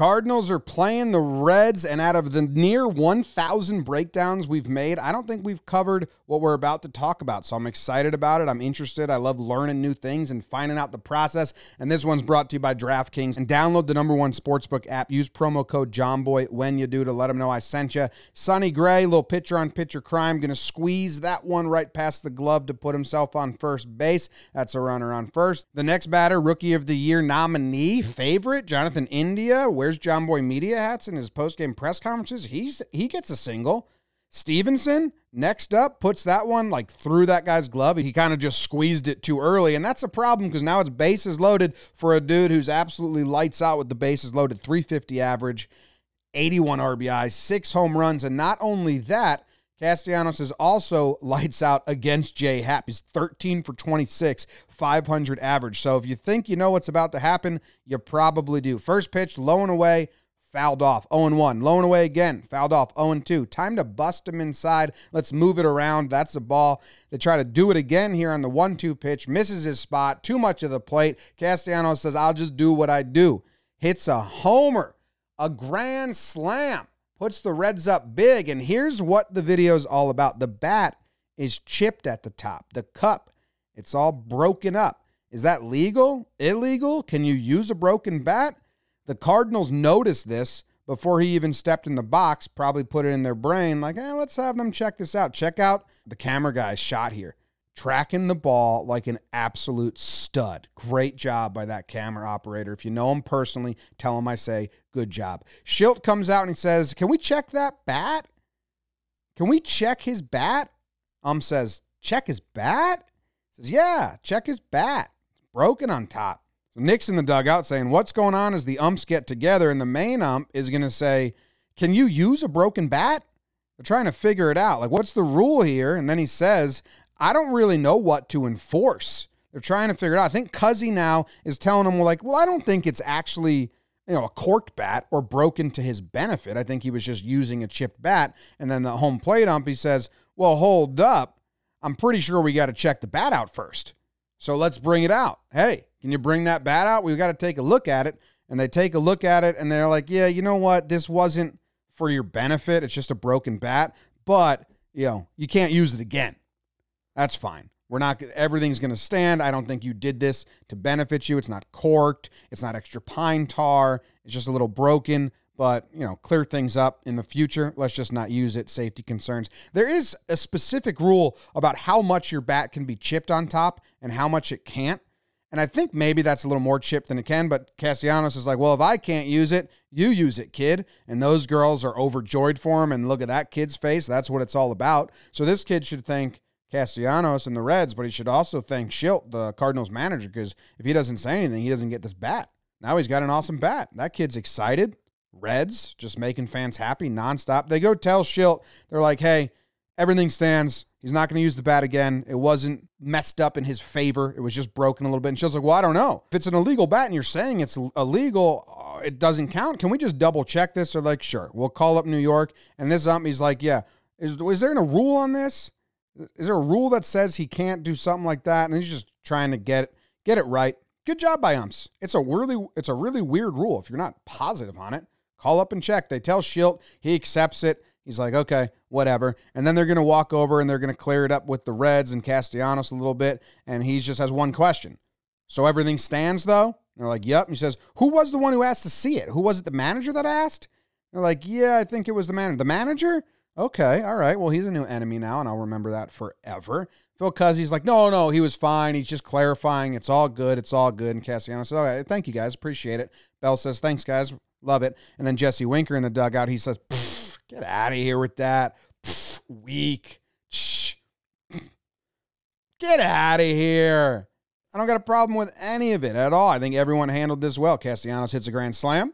Cardinals are playing the Reds, and out of the near 1,000 breakdowns we've made, I don't think we've covered what we're about to talk about, so I'm excited about it. I'm interested. I love learning new things and finding out the process, and this one's brought to you by DraftKings. And download the #1 sportsbook app. Use promo code JOHNBOY when you do to let them know I sent you. Sonny Gray, little pitcher-on-pitcher crime, going to squeeze that one right past the glove to put himself on first base. That's a runner on first. The next batter, Rookie of the Year nominee, favorite, Jonathan India. Where's Johnboy Media hats in his post-game press conferences? He gets a single. Stevenson, next up, puts that one like through that guy's glove. He kind of just squeezed it too early, and that's a problem because now it's bases loaded for a dude who's absolutely lights out with the bases loaded, .350 average, 81 RBI, 6 home runs, and not only that, Castellanos is also lights out against Jay Happ. He's 13 for 26, .500 average. So if you think you know what's about to happen, you probably do. First pitch, low and away, fouled off. 0-1. Low and away again, fouled off. 0-2. Time to bust him inside. Let's move it around. That's a ball. They try to do it again here on the 1-2 pitch. Misses his spot. Too much of the plate. Castellanos says, I'll just do what I do. Hits a homer. A grand slam. Puts the Reds up big, and here's what the video's all about. The bat is chipped at the top. The cup, it's all broken up. Is that legal? Illegal? Can you use a broken bat? The Cardinals noticed this before he even stepped in the box, probably put it in their brain, like, hey, let's have them check this out. Check out the camera guy's shot here. Tracking the ball like an absolute stud. Great job by that camera operator. If you know him personally, tell him I say good job. Shildt comes out and he says, can we check that bat? Can we check his bat? Says, check his bat? He says, yeah, check his bat. It's broken on top. So Nick's in the dugout saying, what's going on as the umps get together, and the main ump is going to say, can you use a broken bat? They're trying to figure it out. Like, what's the rule here? And then he says, I don't really know what to enforce. They're trying to figure it out. I think Cuzzi now is telling him, like, well, I don't think it's actually, you know, a corked bat or broken to his benefit. I think he was just using a chipped bat. And then the home plate ump, he says, well, hold up. I'm pretty sure we got to check the bat out first. So let's bring it out. Hey, can you bring that bat out? We've got to take a look at it. And they take a look at it, and they're like, yeah, you know what? This wasn't for your benefit. It's just a broken bat. But, you know, you can't use it again. That's fine. We're not, everything's going to stand. I don't think you did this to benefit you. It's not corked. It's not extra pine tar. It's just a little broken, but, you know, clear things up in the future. Let's just not use it. Safety concerns. There is a specific rule about how much your bat can be chipped on top and how much it can't. And I think maybe that's a little more chipped than it can, but Castellanos is like, well, if I can't use it, you use it, kid. And those girls are overjoyed for him, and look at that kid's face. That's what it's all about. So this kid should thank Castellanos and the Reds, but he should also thank Shildt, the Cardinals manager, because if he doesn't say anything, he doesn't get this bat. Now he's got an awesome bat. That kid's excited. Reds just making fans happy nonstop. They go tell Shildt, they're like, hey, everything stands. He's not going to use the bat again. It wasn't messed up in his favor. It was just broken a little bit. And Shilt's like, well, I don't know. If it's an illegal bat and you're saying it's illegal, it doesn't count. Can we just double check this? They're like, sure. We'll call up New York. And this ump, he's like, yeah. Is there a rule on this? Is there a rule that says he can't do something like that? And he's just trying to get it right. Good job by umps. It's a really weird rule. If you're not positive on it, call up and check. They tell Shildt. He accepts it. He's like, okay, whatever. And then they're going to walk over and they're going to clear it up with the Reds and Castellanos a little bit. And he just has one question. So everything stands, though? And they're like, yep. And he says, who was the one who asked to see it? Who was it, the manager that asked? And they're like, yeah, I think it was the manager. The manager? Okay, all right. Well, he's a new enemy now, and I'll remember that forever. Phil Cuzzi's like, no, he was fine. He's just clarifying. It's all good. It's all good. And Castellanos says, okay, thank you, guys. Appreciate it. Bell says, thanks, guys. Love it. And then Jesse Winker in the dugout, he says, get out of here with that. Weak. Get out of here. I don't got a problem with any of it at all. I think everyone handled this well. Castellanos hits a grand slam.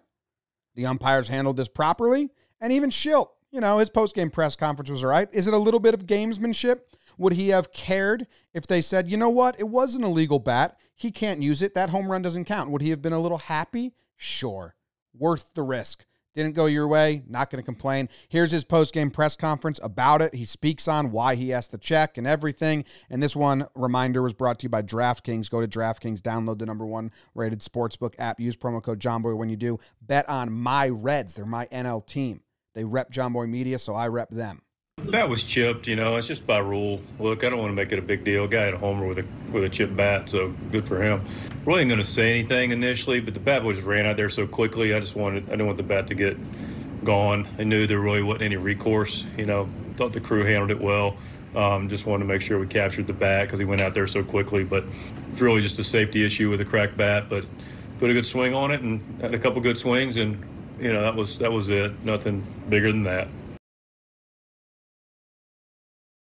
The umpires handled this properly. And even Shildt, you know, his post-game press conference was all right. Is it a little bit of gamesmanship? Would he have cared if they said, you know what, it was an illegal bat. He can't use it. That home run doesn't count. Would he have been a little happy? Sure. Worth the risk. Didn't go your way, not going to complain. Here's his post-game press conference about it. He speaks on why he asked the check and everything. And this one, reminder, was brought to you by DraftKings. Go to DraftKings, download the #1 rated sportsbook app. Use promo code JOHNBOY when you do. Bet on my Reds. They're my NL team. They rep Johnboy Media, so I rep them. That was chipped, you know. It's just by rule. Look, I don't want to make it a big deal. Guy had a homer with a chipped bat, so good for him. Really wasn't going to say anything initially, but the bat boy just ran out there so quickly. I didn't want the bat to get gone. I knew there really wasn't any recourse. You know, thought the crew handled it well. Just wanted to make sure we captured the bat because he went out there so quickly. But it's really just a safety issue with a cracked bat. But put a good swing on it and had a couple good swings, and you know that was it. Nothing bigger than that.